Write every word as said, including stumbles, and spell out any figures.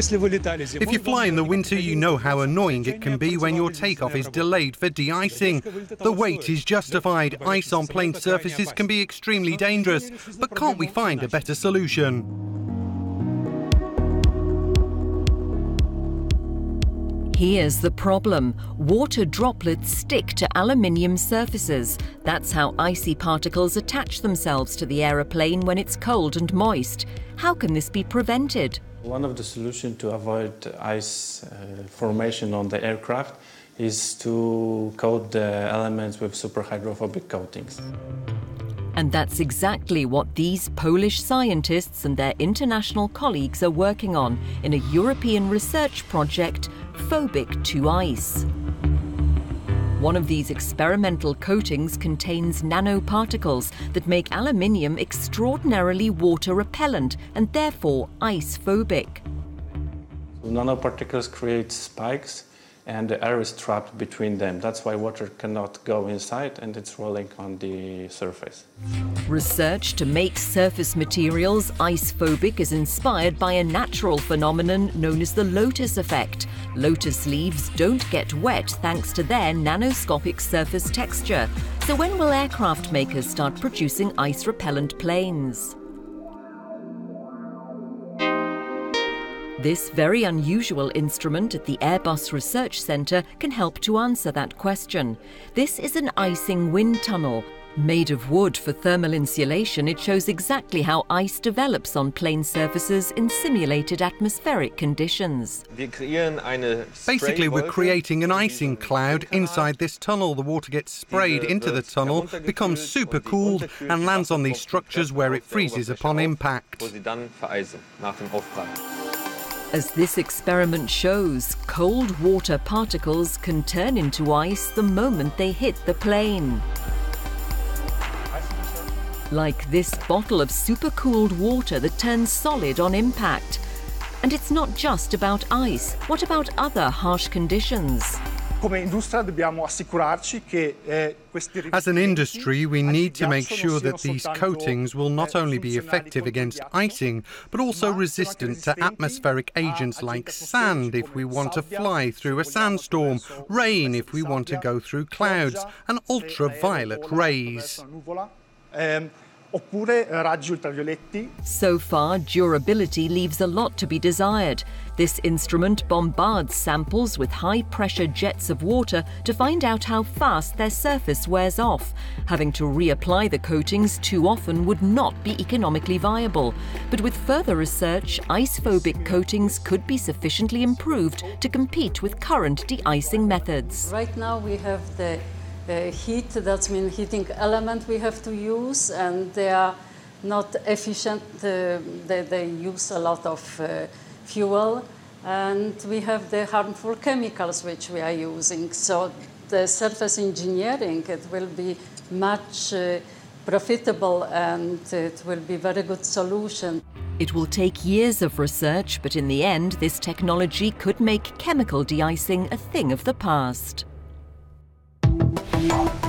If you fly in the winter, you know how annoying it can be when your takeoff is delayed for de-icing. The wait is justified. Ice on plane surfaces can be extremely dangerous, but can't we find a better solution? Here's the problem. Water droplets stick to aluminium surfaces. That's how icy particles attach themselves to the aeroplane when it's cold and moist. How can this be prevented? One of the solutions to avoid ice uh, formation on the aircraft is to coat the elements with superhydrophobic coatings. And that's exactly what these Polish scientists and their international colleagues are working on in a European research project, Phobic to Ice. One of these experimental coatings contains nanoparticles that make aluminium extraordinarily water repellent and therefore ice phobic. Nanoparticles create spikes and the air is trapped between them. That's why water cannot go inside and it's rolling on the surface. Research to make surface materials ice-phobic is inspired by a natural phenomenon known as the Lotus effect. Lotus leaves don't get wet thanks to their nanoscopic surface texture. So when will aircraft makers start producing ice-repellent planes? This very unusual instrument at the Airbus Research Center can help to answer that question. This is an icing wind tunnel. Made of wood for thermal insulation, it shows exactly how ice develops on plane surfaces in simulated atmospheric conditions. Basically, we're creating an icing cloud inside this tunnel. The water gets sprayed into the tunnel, becomes supercooled, and lands on these structures where it freezes upon impact. As this experiment shows, cold water particles can turn into ice the moment they hit the plane. Like this bottle of supercooled water that turns solid on impact. And it's not just about ice. What about other harsh conditions? As an industry, we need to make sure that these coatings will not only be effective against icing, but also resistant to atmospheric agents like sand if we want to fly through a sandstorm, rain if we want to go through clouds, and ultraviolet rays. So far, durability leaves a lot to be desired. This instrument bombards samples with high-pressure jets of water to find out how fast their surface wears off. Having to reapply the coatings too often would not be economically viable. But with further research, ice-phobic coatings could be sufficiently improved to compete with current de-icing methods. Right now we have the Uh, heat, that means heating element we have to use, and they are not efficient. Uh, they, they use a lot of uh, fuel, and we have the harmful chemicals which we are using. So the surface engineering, it will be much uh, profitable, and it will be very good solution. It will take years of research, but in the end, this technology could make chemical de-icing a thing of the past. We'll be right back.